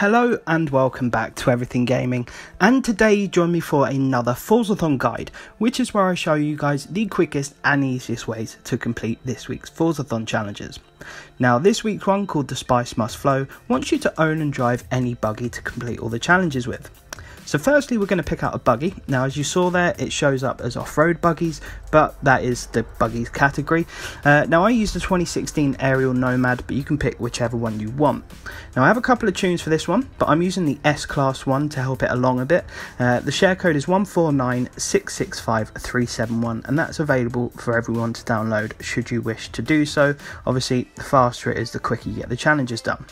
Hello and welcome back to Everything Gaming, and today you join me for another Forzathon guide, which is where I show you guys the quickest and easiest ways to complete this week's Forzathon challenges. Now this week's one, called the Spice Must Flow, wants you to own and drive any buggy to complete all the challenges with. So firstly we're going to pick out a buggy. Now as you saw there, it shows up as off-road buggies, but that is the buggies category. Now I use the 2016 Aerial Nomad, but you can pick whichever one you want. Now I have a couple of tunes for this one, but I'm using the S-Class one to help it along a bit. The share code is 149665371, and that's available for everyone to download should you wish to do so. Obviously the faster it is, the quicker you get the challenges done.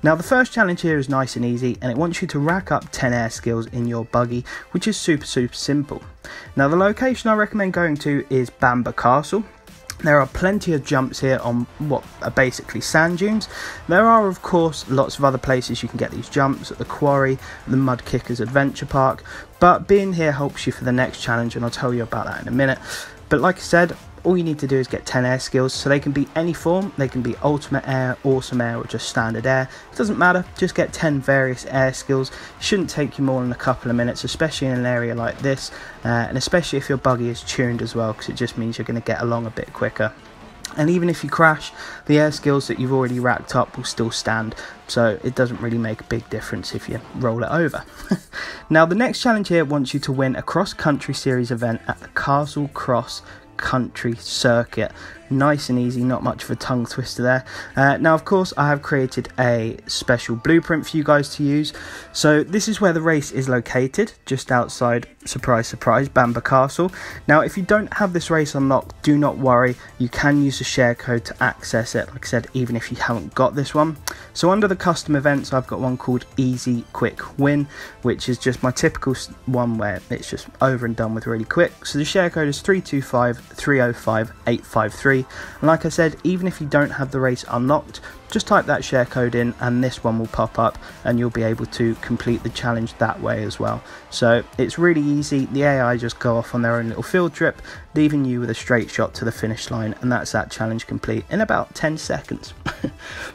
Now the first challenge here is nice and easy, and it wants you to rack up 10 air skills in your buggy, which is super simple. Now the location I recommend going to is Bamber Castle. There are plenty of jumps here on what are basically sand dunes. There are of course lots of other places you can get these jumps, at the quarry, the Mud Kickers Adventure Park, but being here helps you for the next challenge, and I'll tell you about that in a minute. But like I said, all you need to do is get 10 air skills, so they can be any form. They can be ultimate air, awesome air, or just standard air. It doesn't matter, just get 10 various air skills. It shouldn't take you more than a couple of minutes, especially in an area like this, and especially if your buggy is tuned as well, because it just means you're going to get along a bit quicker. And even if you crash, the air skills that you've already racked up will still stand, so it doesn't really make a big difference if you roll it over. Now the next challenge here wants you to win a cross-country series event at the Castle Cross country circuit. Nice and easy, not much of a tongue twister there. Now of course I have created a special blueprint for you guys to use. So this is where the race is located, just outside, surprise surprise, Bamber Castle. Now if you don't have this race unlocked, do not worry, you can use the share code to access it, like I said, even if you haven't got this one. So under the custom events I've got one called Easy Quick Win, which is just my typical one where it's just over and done with really quick. So the share code is 325305853. And like I said, even if you don't have the race unlocked, just type that share code in and this one will pop up, and you'll be able to complete the challenge that way as well. So it's really easy. The AI just go off on their own little field trip, leaving you with a straight shot to the finish line, and that's that challenge complete in about 10 seconds.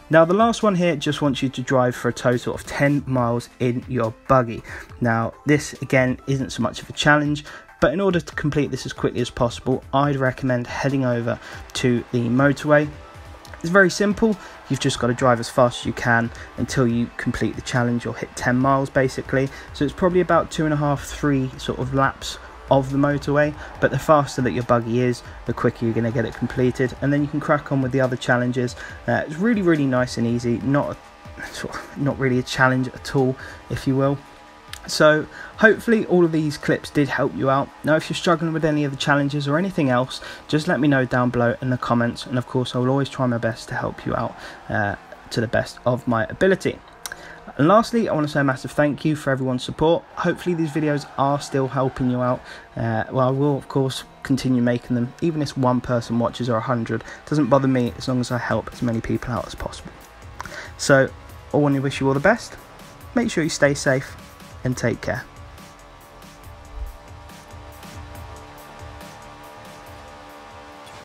Now the last one here just wants you to drive for a total of 10 miles in your buggy. Now this again isn't so much of a challenge, but in order to complete this as quickly as possible, I'd recommend heading over to the motorway. It's very simple, you've just got to drive as fast as you can until you complete the challenge or hit 10 miles basically. So it's probably about 2.5–3 sort of laps of the motorway, but the faster that your buggy is, the quicker you're going to get it completed, and then you can crack on with the other challenges. It's really nice and easy, not really a challenge at all, if you will. So hopefully all of these clips did help you out. Now if you're struggling with any of the challenges or anything else, just let me know down below in the comments, and of course I will always try my best to help you out to the best of my ability. And lastly, I want to say a massive thank you for everyone's support. Hopefully these videos are still helping you out. Well, I will of course continue making them, even if one person watches or 100, doesn't bother me as long as I help as many people out as possible. So I want to wish you all the best, make sure you stay safe, and take care.